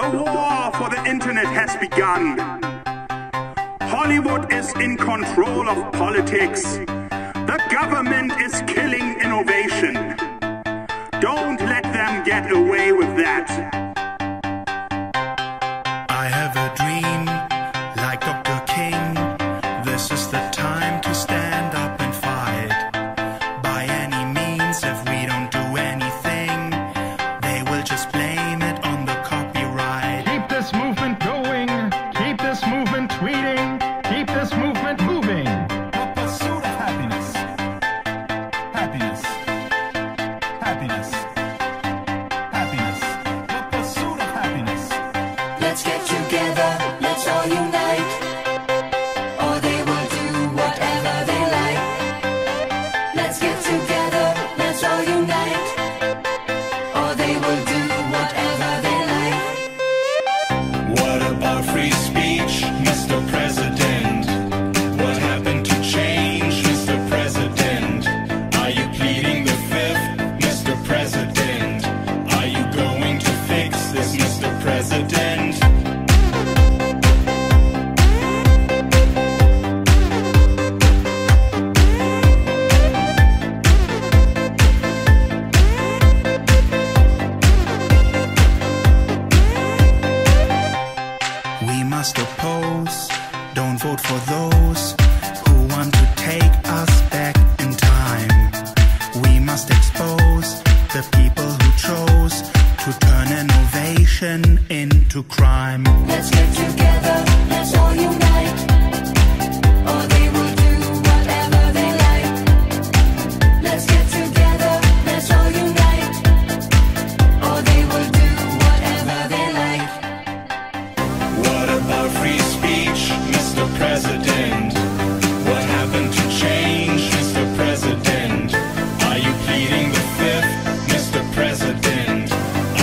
The war for the internet has begun. Hollywood is in control of politics. The government is killing innovation. Don't let them get away with that. I have a dream, like Dr. King. This is the time to stand up and fight. By any means, if we don't do anything, they will just blame it on the copyright. Keep this movement going. Keep this movement tweeting. Keep this movement moving. The pursuit of happiness. Happiness. Happiness. Happiness. The pursuit of happiness. Let's get together. Let's all unite. Or they will do whatever they like. Let's get together. Let's all unite. Or they will do whatever they like. What about free speech, Mr. President? What happened to change, Mr. President? Are you pleading the fifth, Mr. President? Are you going to fix this, Mr. President? We must oppose, don't vote for those who want to take us back in time. We must expose the people who chose to turn innovation into crime. Let's get together, let's all unite. Or they will do whatever they like. Let's get together, let's all unite. Or they will do whatever they like. What about free speech, Mr. President? What happened to change, Mr. President? Are you pleading the fifth, Mr. President?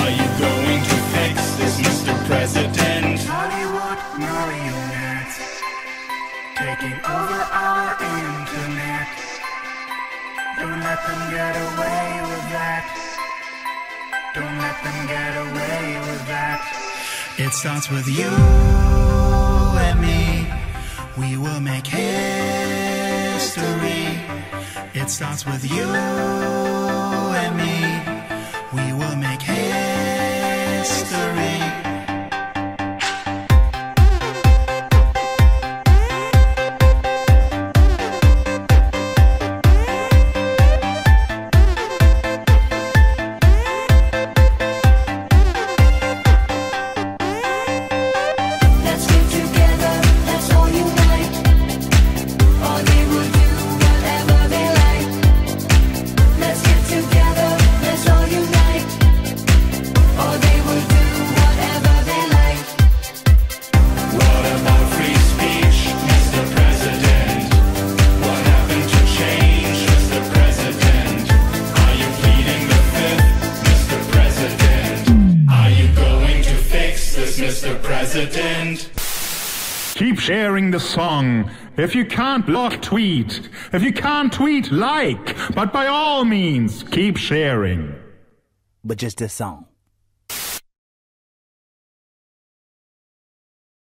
Are you going to fix this, Mr. President? Hollywood marionettes taking over our internet. Don't let them get away with that. Don't let them get away with that. It starts with you and me. We will make history. It starts with you and me. We will make history. Mr. President. Keep sharing the song. If you can't blog, tweet. If you can't tweet, like. But by all means, keep sharing. But just this song.